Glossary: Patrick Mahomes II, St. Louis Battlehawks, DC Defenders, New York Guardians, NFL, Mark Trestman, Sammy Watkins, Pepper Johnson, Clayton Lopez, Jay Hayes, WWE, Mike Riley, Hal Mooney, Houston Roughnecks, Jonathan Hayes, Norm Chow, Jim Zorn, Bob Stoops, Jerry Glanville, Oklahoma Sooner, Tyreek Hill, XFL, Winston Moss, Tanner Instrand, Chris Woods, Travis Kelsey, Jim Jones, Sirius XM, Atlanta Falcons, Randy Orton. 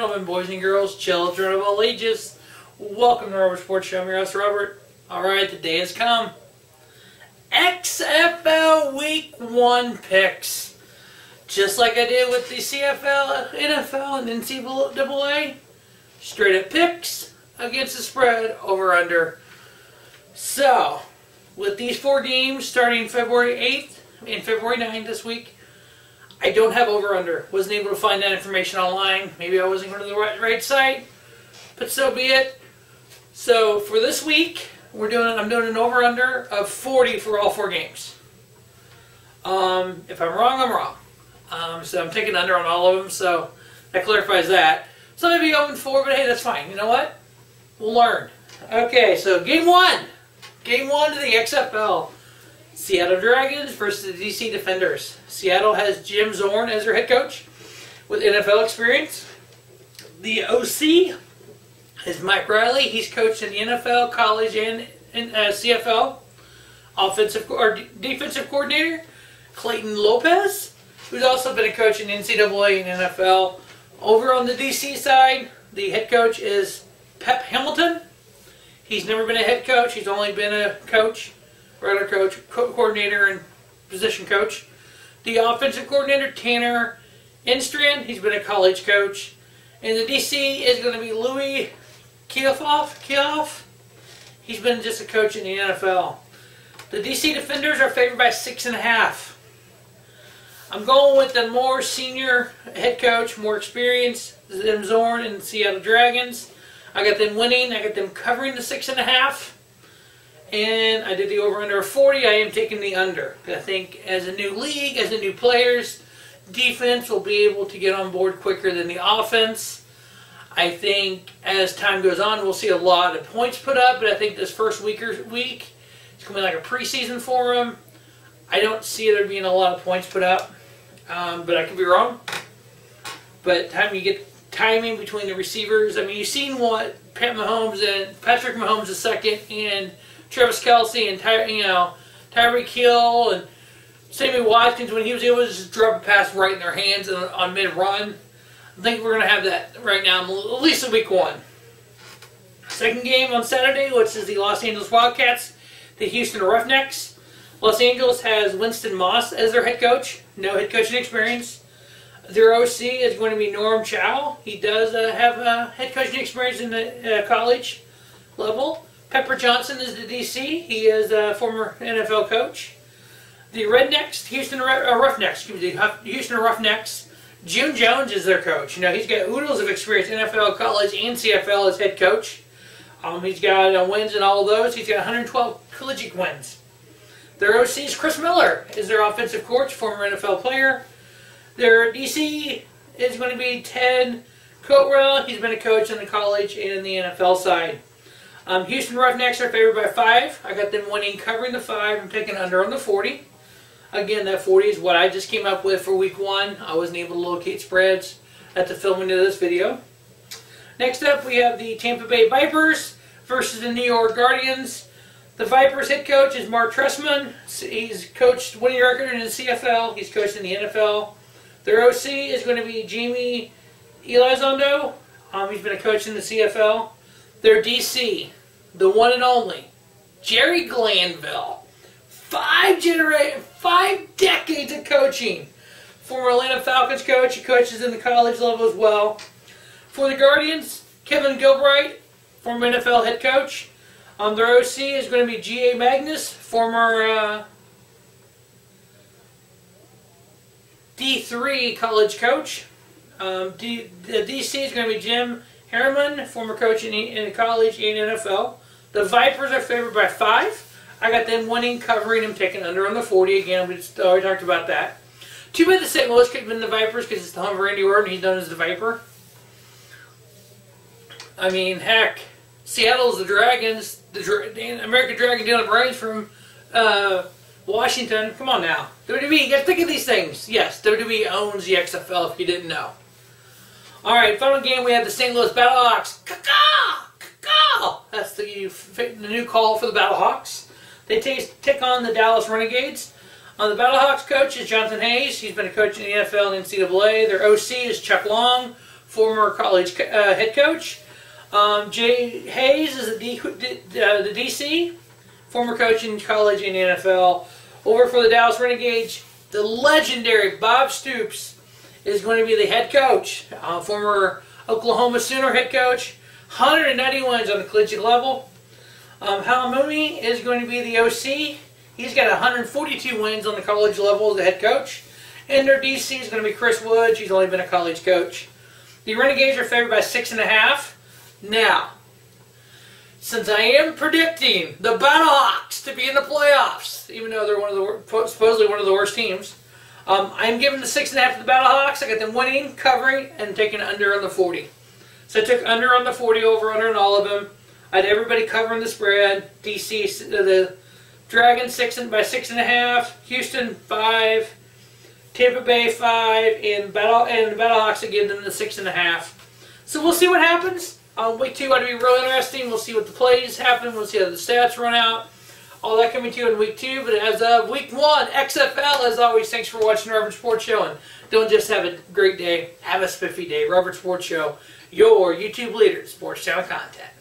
gentlemen, boys and girls, children of all ages, welcome to Roberts Sports Show. I'm your host, Robert. Alright, the day has come. XFL Week 1 picks. Just like I did with the CFL, NFL, and NCAA. Straight up picks against the spread, over under. So, with these four games starting February 8th and February 9th this week, I don't have over-under. Wasn't able to find that information online. Maybe I wasn't going to the right site, but so be it. So for this week, I'm doing an over-under of 40 for all four games. If I'm wrong, I'm wrong. So I'm taking under on all of them, so that clarifies that. So maybe 0-4, but hey, that's fine. You know what? We'll learn. Okay, so game one. Game one to the XFL. Seattle Dragons versus the DC Defenders. Seattle has Jim Zorn as their head coach with NFL experience. The OC is Mike Riley. He's coached in the NFL, college, and CFL. Offensive or defensive coordinator Clayton Lopez, who's also been a coach in NCAA and NFL. Over on the DC side, the head coach is Pep Hamilton. He's never been a head coach. He's only been a coach. Regular coach, coordinator, and position coach. The offensive coordinator, Tanner Instrand, he's been a college coach. And the DC is going to be Louis Cioffi. He's been just a coach in the NFL. The DC Defenders are favored by 6.5. I'm going with the more senior head coach, more experience, Jim Zorn and the Seattle Dragons. I got them winning. I got them covering the 6.5. And I did the over-under of 40. I am taking the under. I think as a new league, as the new players, defense will be able to get on board quicker than the offense. I think as time goes on, we'll see a lot of points put up. But I think this first week, it's going to be like a preseason for them. I don't see there being a lot of points put up. But I could be wrong. But time you get timing between the receivers. I mean, you've seen what Patrick Mahomes II and Travis Kelsey and Tyreek Hill and Sammy Watkins, when he was able to just drop a pass right in their hands on mid-run. I think we're going to have that right now, at least in week one. Second game on Saturday, which is the Los Angeles Wildcats, the Houston Roughnecks. Los Angeles has Winston Moss as their head coach. No head coaching experience. Their OC is going to be Norm Chow. He does have head coaching experience in the college level. Pepper Johnson is the DC. He is a former NFL coach. The Houston Roughnecks. Jim Jones is their coach. You know, he's got oodles of experience, NFL, college, and CFL as head coach. He's got wins in all of those. He's got 112 collegiate wins. Their OC's Chris Miller is their offensive coach, former NFL player. Their DC is going to be Ted Cottrell. He's been a coach in the college and in the NFL side. Houston Roughnecks are favored by 5. I got them winning, covering the 5. I'm taking under on the 40. Again, that 40 is what I just came up with for week 1. I wasn't able to locate spreads at the filming of this video. Next up, we have the Tampa Bay Vipers versus the New York Guardians. The Vipers head coach is Mark Trestman. He's coached winning record in the CFL. He's coached in the NFL. Their OC is going to be Jamie Elizondo. He's been a coach in the CFL. Their DC, the one and only, Jerry Glanville. Five decades of coaching. Former Atlanta Falcons coach. He coaches in the college level as well. For the Guardians, Kevin Gilbride, former NFL head coach. Their OC is going to be G.A. Magnus, former D3 college coach. The DC is going to be Jim Harriman, former coach in college and NFL. The Vipers are favored by 5. I got them winning, covering, and taking under on the 40 again. We just already talked about that. Too bad the St. Louis could have been the Vipers because it's the home of Randy Orton. He's known as the Viper. I mean, heck, Seattle's the Dragons. The American Dragon dealing brains from Washington. Come on now. WWE, you got to think of these things. Yes, WWE owns the XFL if you didn't know. Alright, final game we have the St. Louis Battlehawks. Caw-caw! Caw-caw! That's the new call for the Battlehawks. They take on the Dallas Renegades. The Battlehawks coach is Jonathan Hayes. He's been a coach in the NFL and NCAA. Their OC is Chuck Long, former college head coach. Jay Hayes is the DC, former coach in college and NFL. Over for the Dallas Renegades, the legendary Bob Stoops is going to be the head coach, former Oklahoma Sooner head coach, 190 wins on the collegiate level. Hal Mooney is going to be the OC. He's got 142 wins on the college level as the head coach. And their DC is going to be Chris Woods. He's only been a college coach. The Renegades are favored by 6.5. Now, since I am predicting the Battlehawks to be in the playoffs, even though they're supposedly one of the worst teams, I'm giving the 6.5 to the Battlehawks. I got them winning, covering, and taking under on the 40. So I took under on the 40, over under on all of them. I had everybody covering the spread. DC, the Dragons, 6 by 6.5. Houston 5. Tampa Bay 5, and the Battlehawks again them the 6.5. So we'll see what happens. Week 2 ought to be real interesting. We'll see what the plays happen. We'll see how the stats run out. All that coming to you in Week 2. But as of Week 1, XFL, as always, thanks for watching the Roberts Sports Show. And don't just have a great day. Have a spiffy day. Roberts Sports Show, your YouTube leader in sports channel content.